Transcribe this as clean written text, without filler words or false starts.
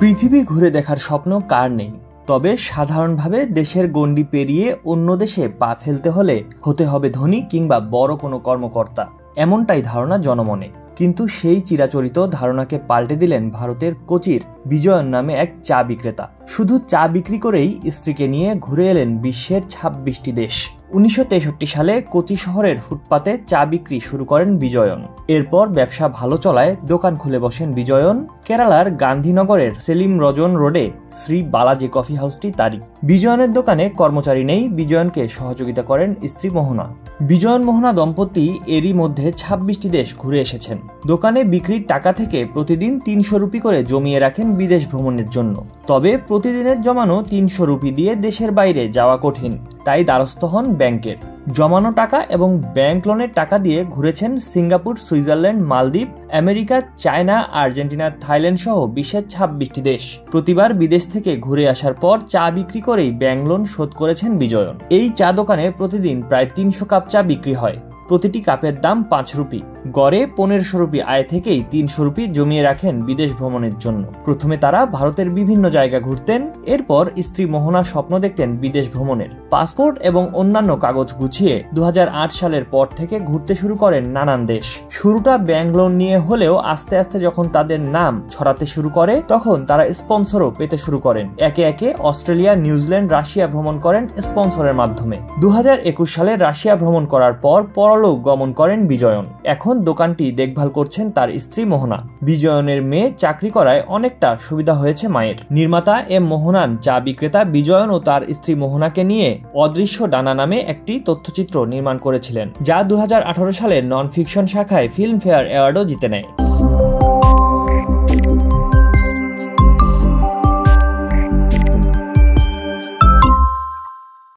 পৃথিবী ঘুরে দেখার স্বপ্ন কার নেই? তবে সাধারণভাবে দেশের গণ্ডি পেরিয়ে অন্য দেশে পা ফেলতে হলে হতে হবে ধনী কিংবা বড় কোনো কর্মকর্তা, এমনটাই ধারণা জনমনে। কিন্তু সেই চিরাচরিত ধারণাকে পাল্টে দিলেন ভারতের কোচির বিজয়ন নামে এক চা বিক্রেতা। শুধু চা বিক্রি করেই স্ত্রীকে নিয়ে ঘুরে এলেন বিশ্বের ২৬টি দেশ। ১৯৬৩ সালে কোচি শহরের ফুটপাতে চা বিক্রি শুরু করেন বিজয়ন। এরপর ব্যবসা ভালো চলায় দোকান খুলে বসেন বিজয়ন। কেরালার গান্ধীনগরের সেলিম রজন রোডে শ্রী বালাজী কফি হাউসটি তারই। বিজয়নের দোকানে কর্মচারী নেই, বিজয়নকে সহযোগিতা করেন স্ত্রী মোহনা। বিজয়ন মোহনা দম্পতি এরই মধ্যে ২৬টি দেশ ঘুরে এসেছেন। দোকানে বিক্রির টাকা থেকে প্রতিদিন ৩০০ রুপি করে জমিয়ে রাখেন বিদেশ ভ্রমণের জন্য। তবে প্রতিদিনের জমানো ৩০০ রুপি দিয়ে দেশের বাইরে যাওয়া কঠিন, তাই দ্বারস্থ হন ব্যাংকের। জমানো টাকা এবং ব্যাংক লোনের টাকা দিয়ে ঘুরেছেন Singapore, Switzerland, Maldives, America, China, Argentina, Thailand সহ বিশ্বের ২৬টি দেশ। প্রতিবার বিদেশ থেকে ঘুরে আসার পর চা বিক্রি করেই ব্যাংক লোন শোধ করেছেন বিজয়ন। এই চা দোকানে প্রতিদিন প্রায় ৩০০ কাপ চা বিক্রি হয়। প্রতিটি কাপের দাম ৫ রুপি। গড়ে ১৫০০ রুপি আয় থেকেই ৩০০ রুপি জমিয়ে রাখেন বিদেশ ভ্রমণের জন্য। প্রথমে তারা ভারতের বিভিন্ন জায়গা ঘুরতেন। এরপর স্ত্রী মোহনা স্বপ্ন দেখতেন বিদেশ ভ্রমণের। পাসপোর্ট এবং অন্যান্য কাগজ গুছিয়ে ২০০৮ সালের পর থেকে ঘুরতে শুরু করেন নানান দেশ। শুরুটা ব্যাংক লোন নিয়ে হলেও আস্তে আস্তে যখন তাদের নাম ছড়াতে শুরু করে, তখন তারা স্পন্সরও পেতে শুরু করেন। একে একে অস্ট্রেলিয়া, নিউজিল্যান্ড, রাশিয়া ভ্রমণ করেন স্পন্সরের মাধ্যমে। ২০২১ সালে রাশিয়া ভ্রমণ করার পর পরলোক গমন করেন বিজয়ন। এখন দোকানটি দেখভাল করছেন তার স্ত্রী মোহনা। বিজয়নের মেয়ে চাকরি করায় অনেকটা সুবিধা হয়েছে মায়ের। নির্মাতা এম মোহনান চা বিক্রেতা বিজয়ন ও তার স্ত্রী মোহনাকে নিয়ে অদৃশ্য ডানা নামে একটি তথ্যচিত্র নির্মাণ করেছিলেন, যা ২০১৮ সালে নন ফিকশন শাখায় ফিল্মফেয়ার অ্যাওয়ার্ডও জিতে নেয়।